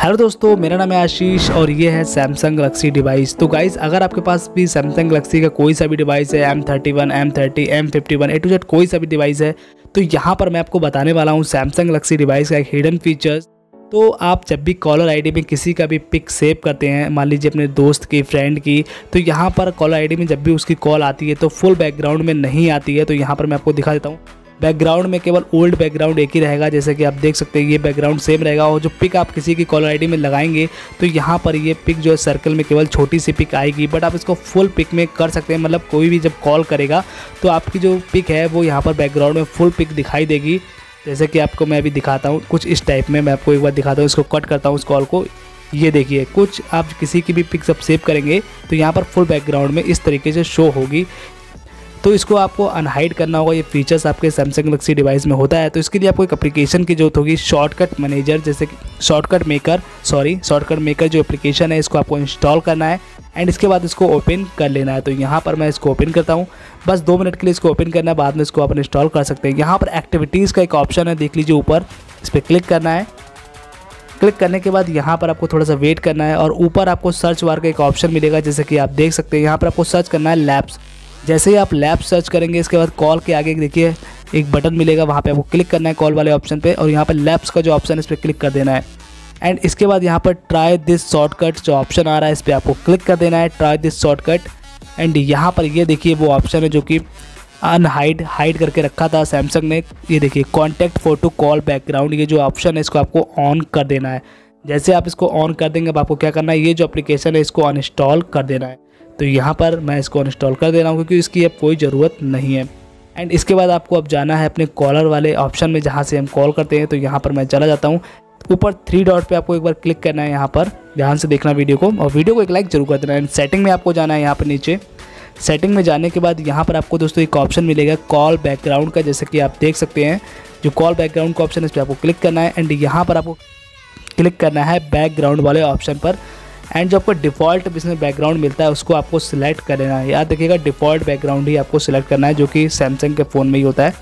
Hello दोस्तों, मेरा नाम है आशीष और ये है सैमसंग गैलेक्सी डिवाइस। तो गाइस, अगर आपके पास भी सैमसंग गैलेक्सी का कोई सा भी डिवाइस है, M31, M30, M51, A to Z कोई सा भी डिवाइस है, तो यहाँ पर मैं आपको बताने वाला हूँ सैमसंग गैलेक्सी डिवाइस का एक हिडन फीचर्स। तो आप जब भी कॉलर आईडी में किसी का भी पिक सेव करते हैं, मान लीजिए अपने दोस्त की, फ्रेंड की, तो यहाँ पर कॉलर आईडी में जब भी उसकी कॉल आती है तो फुल बैकग्राउंड में नहीं आती है। तो यहाँ पर मैं आपको दिखा देता हूँ, बैकग्राउंड में केवल ओल्ड बैकग्राउंड एक ही रहेगा। जैसे कि आप देख सकते हैं, ये बैकग्राउंड सेम रहेगा और जो पिक आप किसी की कॉलर आईडी में लगाएंगे तो यहाँ पर ये पिक जो है सर्कल में केवल छोटी सी पिक आएगी, बट आप इसको फुल पिक में कर सकते हैं। मतलब कोई भी जब कॉल करेगा तो आपकी जो पिक है वो यहाँ पर बैकग्राउंड में फुल पिक दिखाई देगी। जैसे कि आपको मैं अभी दिखाता हूँ, कुछ इस टाइप में मैं आपको एक बार दिखाता हूँ। इसको कट करता हूँ उस कॉल को, ये देखिए। कुछ आप किसी की भी पिक आप सेव करेंगे तो यहाँ पर फुल बैकग्राउंड में इस तरीके से शो होगी। तो इसको आपको अनहाइड करना होगा। ये फीचर्स आपके सैमसंग गैलेक्सी डिवाइस में होता है। तो इसके लिए आपको एक एप्लीकेशन की जरूरत होगी, शॉर्टकट मेकर जो एप्लीकेशन है इसको आपको इंस्टॉल करना है एंड इसके बाद इसको ओपन कर लेना है। तो यहाँ पर मैं इसको ओपन करता हूँ, बस 2 मिनट के लिए इसको ओपन करना है, बाद में इसको आप इंस्टॉल कर सकते हैं। यहाँ पर एक्टिविटीज़ का एक ऑप्शन है, देख लीजिए ऊपर, इस पर क्लिक करना है। क्लिक करने के बाद यहाँ पर आपको थोड़ा सा वेट करना है और ऊपर आपको सर्च बार का एक ऑप्शन मिलेगा। जैसे कि आप देख सकते हैं, यहाँ पर आपको सर्च करना है लैब्स। जैसे ही आप लैब सर्च करेंगे, इसके बाद कॉल के आगे देखिए एक बटन मिलेगा, वहाँ पे आपको क्लिक करना है कॉल वाले ऑप्शन पे और यहाँ पर लैब्स का जो ऑप्शन है इस पर क्लिक कर देना है। एंड इसके बाद यहाँ पर ट्राई दिस शॉर्टकट जो ऑप्शन आ रहा है इस पर आपको क्लिक कर देना है, ट्राई दिस शॉर्टकट। एंड यहाँ पर ये देखिए वो ऑप्शन है जो कि हाइड करके रखा था सैमसंग ने। ये देखिए कॉन्टैक्ट फोटो कॉल बैकग्राउंड, ये जो ऑप्शन है इसको आपको ऑन कर देना है। जैसे आप इसको ऑन कर देंगे, अब आपको क्या करना है, ये जो एप्लीकेशन है इसको अनइंस्टॉल कर देना है। तो यहाँ पर मैं इसको इंस्टॉल कर दे रहा हूँ क्योंकि इसकी अब कोई ज़रूरत नहीं है। एंड इसके बाद आपको अब जाना है अपने कॉलर वाले ऑप्शन में जहाँ से हम कॉल करते हैं। तो यहाँ पर मैं चला जाता हूँ, ऊपर 3 डॉट पे आपको एक बार क्लिक करना है। यहाँ पर ध्यान से देखना वीडियो को और वीडियो को एक लाइक ज़रूर कर देना। एंड सेटिंग में आपको जाना है, यहाँ पर नीचे सेटिंग में जाने के बाद यहाँ पर आपको दोस्तों एक ऑप्शन मिलेगा कॉल बैकग्राउंड का। जैसे कि आप देख सकते हैं जो कॉल बैकग्राउंड का ऑप्शन है इस पर आपको क्लिक करना है एंड यहाँ पर आपको क्लिक करना है बैकग्राउंड वाले ऑप्शन पर। एंड जो आपको डिफ़ॉल्ट इसमें बैकग्राउंड मिलता है उसको आपको सिलेक्ट कर लेना है। याद देखिएगा, डिफ़ॉल्ट बैकग्राउंड ही आपको सिलेक्ट करना है जो कि सैमसंग के फ़ोन में ही होता है।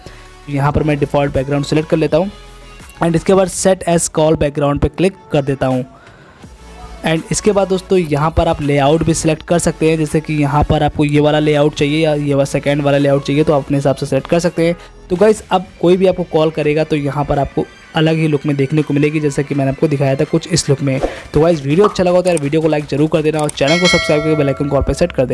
यहाँ पर मैं डिफ़ॉल्ट बैकग्राउंड सिलेक्ट कर लेता हूँ एंड इसके बाद सेट एज कॉल बैकग्राउंड पे क्लिक कर देता हूँ। एंड इसके बाद दोस्तों यहाँ पर आप लेआउट भी सिलेक्ट कर सकते हैं। जैसे कि यहाँ पर आपको ये वाला लेआउट चाहिए या ये वाला सेकेंड वाला लेआउट चाहिए, तो आप अपने हिसाब से सेलेक्ट कर सकते हैं। तो गाइस, अब कोई भी आपको कॉल करेगा तो यहाँ पर आपको अलग ही लुक में देखने को मिलेगी, जैसे कि मैंने आपको दिखाया था कुछ इस लुक में। तो गाइस, वीडियो अच्छा लगा तो यार वीडियो को लाइक जरूर कर देना और चैनल को सब्सक्राइब करके बेल आइकन को ऑल पे सेट कर देना।